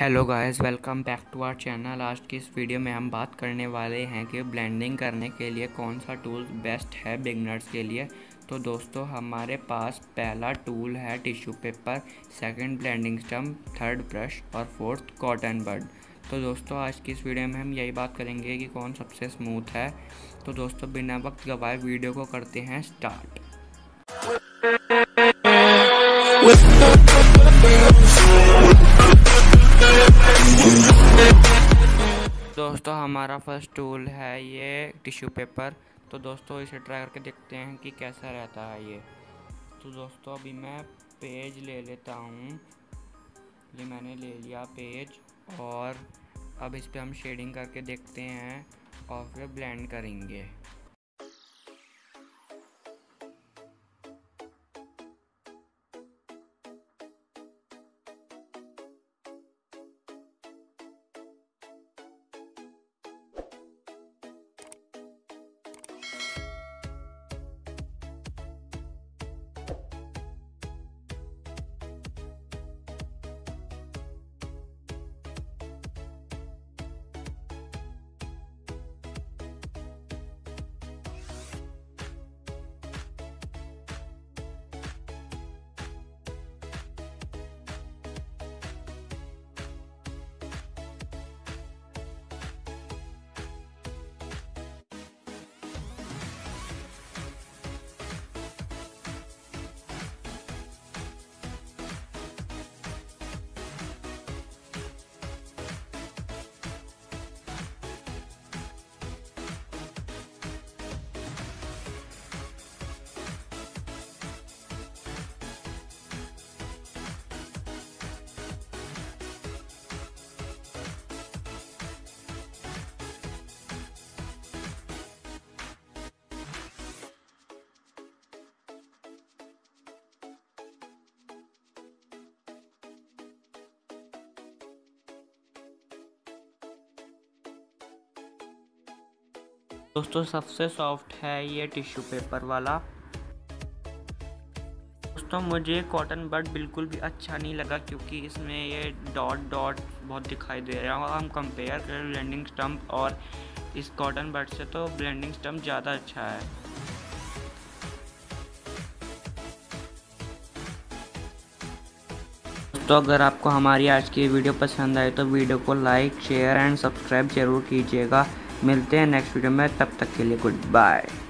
Hello guys, welcome back to our channel. आज की इस वीडियो में हम बात करने वाले हैं कि ब्लेंडिंग करने के लिए कौन सा टूल बेस्ट है बिगनर्स के लिए। तो दोस्तों, हमारे पास पहला टूल है tissue paper, second blending stump, third brush और फोर्थ कॉटन बड। तो दोस्तों, आज की इस वीडियो में हम यही बात करेंगे कि कौन सबसे स्मूथ है। तो दोस्तों, बिना वक्त गवाए वीडियो को करते हैं स्टार्ट। दोस्तों, हमारा फर्स्ट टूल है ये टिश्यू पेपर। तो दोस्तों, इसे ट्राई करके देखते हैं कि कैसा रहता है ये। तो दोस्तों, अभी मैं पेज ले लेता हूँ। ये मैंने ले लिया पेज और अब इस पे हम शेडिंग करके देखते हैं और फिर ब्लेंड करेंगे। दोस्तों, सबसे सॉफ्ट है ये टिश्यू पेपर वाला। दोस्तों, मुझे कॉटन बड बिल्कुल भी अच्छा नहीं लगा क्योंकि इसमें ये डॉट डॉट बहुत दिखाई दे रहा है। हम कंपेयर करें ब्लेंडिंग स्टम्प और इस कॉटन बड से तो ब्लेंडिंग स्टम्प ज़्यादा अच्छा है। तो अगर आपको हमारी आज की वीडियो पसंद आए तो वीडियो को लाइक, शेयर एंड सब्सक्राइब जरूर कीजिएगा। मिलते हैं नेक्स्ट वीडियो में, तब तक के लिए गुड बाय।